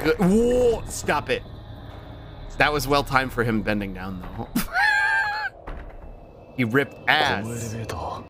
that good. Whoa, stop it. That was well timed for him bending down, though. He ripped ass.